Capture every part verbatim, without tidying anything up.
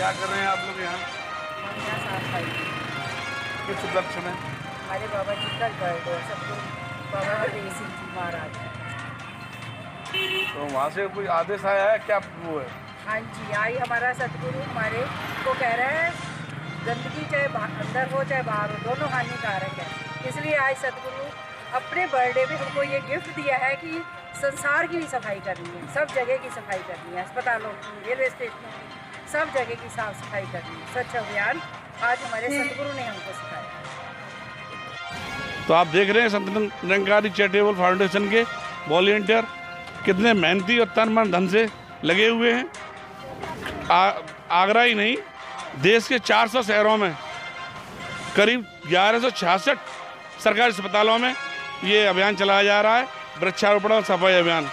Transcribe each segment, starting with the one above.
क्या कर रहे हैं आप लोग यहाँ? किस उपलक्ष्य में? हमारे बाबा जी का बर्थडे है, सबको बाबा हरदेव सिंह महाराज। तो वहाँ से कोई आदेश आया है क्या? वो है हाँ जी, आई हमारा सतगुरु हमारे को कह रहा है गंदगी चाहे अंदर हो चाहे बाहर हो दोनों हानिकारक है, इसलिए आज सतगुरु अपने बर्थडे पे हमको ये गिफ्ट दिया है कि संसार की भी सफाई करनी है, सब जगह की सफाई करनी है, अस्पतालों की, रेलवे स्टेशनों की, सब जगह की साफ सफाई करनी है। स्वच्छ अभियान आज हमारे सतगुरु ने हमको सिखाया। तो आप देख रहे हैं संत निरंकारी चैरिटेबल फाउंडेशन के वॉलेंटियर कितने मेहनती और तन मन धन से लगे हुए हैं। आगरा ही नहीं, देश के चार सौ शहरों में करीब ग्यारह सौ छियासठ सरकारी अस्पतालों में ये अभियान चलाया जा रहा है, वृक्षारोपण और सफाई अभियान।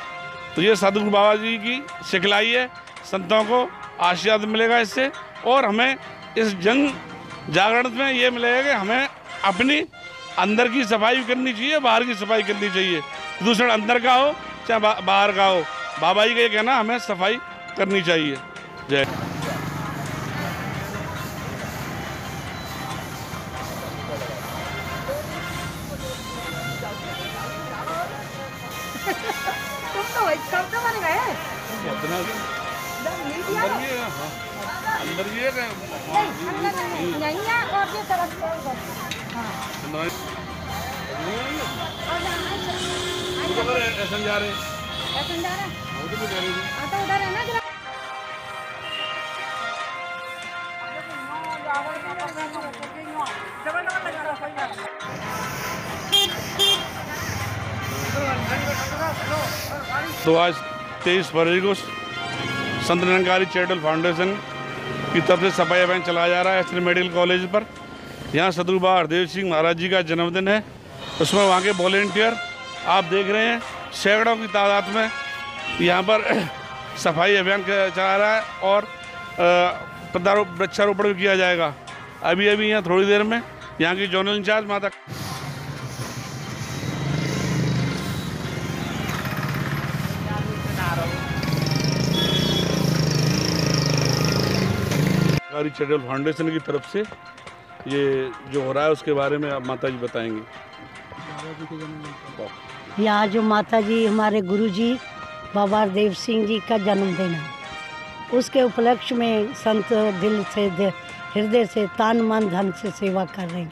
तो ये सदगुरु बाबा जी की सिखलाई है, संतों को आशीर्वाद मिलेगा इससे और हमें इस जन जागरण में ये मिलेगा कि हमें अपनी अंदर की सफाई करनी चाहिए, बाहर की सफाई करनी चाहिए। दूसरा अंदर का हो चाहे बा, बाहर का हो, बाबा जी का ये कहना हमें सफाई करनी चाहिए। जय। तुम तो कब तो बन गए अंदर ये नहीं है और ये तरफ जा रहे आता उधर है ना। तो आज तेईस फरवरी को संत निरंकारी चैरिटेबल फाउंडेशन की तरफ से सफाई अभियान चलाया जा रहा है एसएन मेडिकल कॉलेज पर। यहाँ सदगुरु बाबा हरदेव सिंह महाराज जी का जन्मदिन है, उसमें वहाँ के वॉलेंटियर आप देख रहे हैं सैकड़ों की तादाद में यहाँ पर सफाई अभियान चला रहा है और वृक्षारोपण भी किया जाएगा। अभी अभी यहाँ थोड़ी देर में यहाँ की जोनल इंचार्ज माता चैरिटेबल फाउंडेशन की तरफ से ये जो हो रहा है उसके बारे में आप माता जी बताएंगे। यहाँ जो माता जी हमारे गुरु जी बाबा हरदेव सिंह जी का जन्मदिन है, उसके उपलक्ष्य में संत दिल से हृदय से तान मन धन से सेवा कर रहे हैं।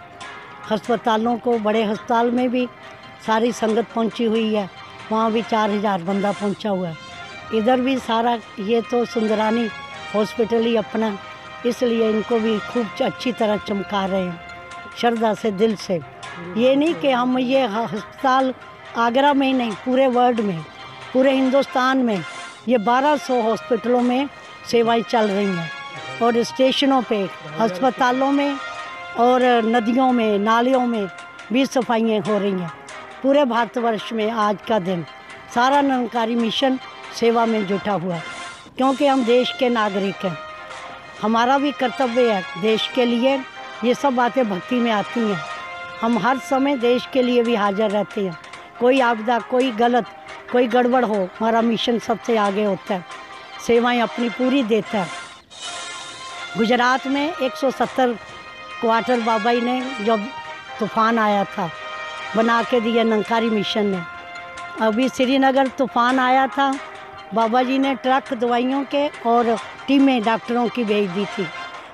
अस्पतालों को, बड़े अस्पताल में भी सारी संगत पहुंची हुई है, वहाँ भी चार हज़ार बंदा पहुंचा हुआ है, इधर भी सारा। ये तो सुंदरानी हॉस्पिटल ही अपना, इसलिए इनको भी खूब अच्छी तरह चमका रहे हैं श्रद्धा से, दिल से। ये नहीं कि हम ये अस्पताल आगरा में ही नहीं, पूरे वर्ल्ड में, पूरे हिंदुस्तान में ये बारह सौ हॉस्पिटलों में सेवाएं चल रही हैं और स्टेशनों पे, अस्पतालों में और नदियों में, नालियों में भी सफाइयाँ हो रही हैं। पूरे भारतवर्ष में आज का दिन सारा निरंकारी मिशन सेवा में जुटा हुआ, क्योंकि हम देश के नागरिक हैं, हमारा भी कर्तव्य है देश के लिए। ये सब बातें भक्ति में आती हैं, हम हर समय देश के लिए भी हाजिर रहते हैं। कोई आपदा, कोई गलत, कोई गड़बड़ हो, हमारा मिशन सबसे आगे होता है, सेवाएं अपनी पूरी देता है। गुजरात में एक सौ सत्तर क्वार्टर बाबा जी ने जब तूफान आया था बना के दिया निरंकारी मिशन ने। अभी श्रीनगर तूफान आया था, बाबा जी ने ट्रक दवाइयों के और टीमें डॉक्टरों की भेज दी थी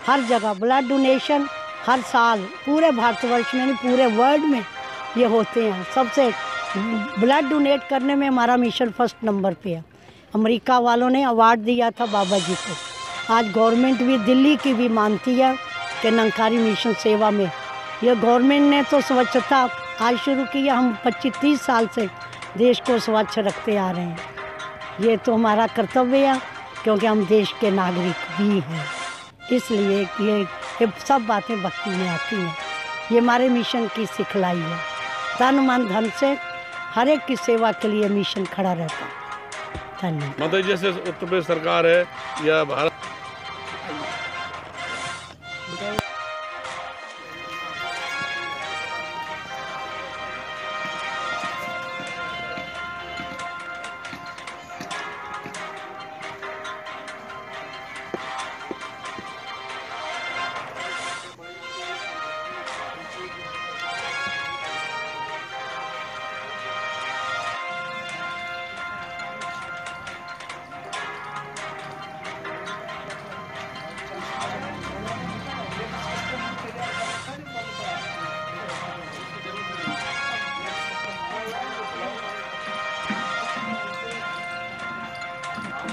हर जगह। ब्लड डोनेशन हर साल पूरे भारतवर्ष में नहीं, पूरे वर्ल्ड में ये होते हैं। सबसे ब्लड डोनेट करने में हमारा मिशन फर्स्ट नंबर पे है। अमेरिका वालों ने अवार्ड दिया था बाबा जी को। आज गवर्नमेंट भी, दिल्ली की भी मानती है कि निरंकारी मिशन सेवा में ये गवर्नमेंट ने तो स्वच्छता आज शुरू की है। हम पच्चीस तीस साल से देश को स्वच्छ रखते आ रहे हैं, ये तो हमारा कर्तव्य है, क्योंकि हम देश के नागरिक भी हैं, इसलिए ये, ये सब बातें भक्ति में आती हैं। ये हमारे मिशन की सिखलाई है, तन मन धन से हर एक की सेवा के लिए मिशन खड़ा रहता है। धन्यवाद। मतलब जैसे उत्तर प्रदेश सरकार है या भारत